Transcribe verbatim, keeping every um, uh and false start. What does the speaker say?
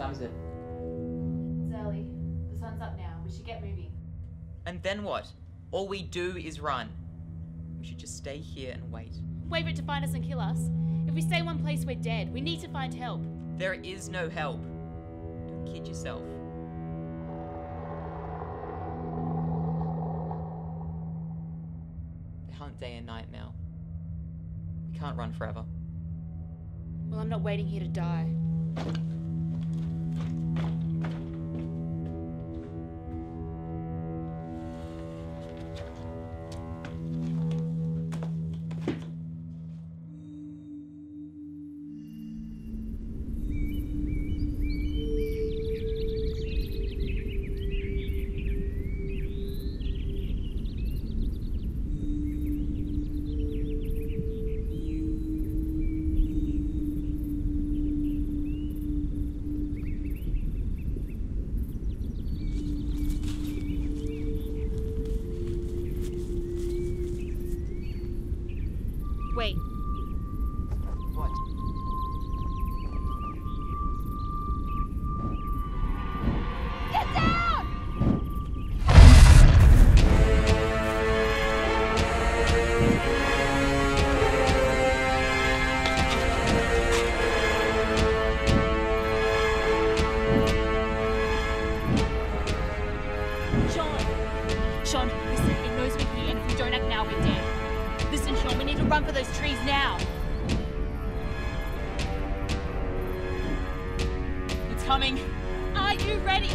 time is it? It's early. The sun's up now. We should get moving. And then what? All we do is run. We should just stay here and wait. Wait for it to find us and kill us. If we stay in one place, we're dead. We need to find help. There is no help. Don't kid yourself. They hunt day and night now. We can't run forever. Well, I'm not waiting here to die. Wait. What? Get down! Sean! Sean, listen, it knows we're here, and if we don't act now, we're dead. Listen, Sean, we need to run for those trees now. It's coming. Are you ready?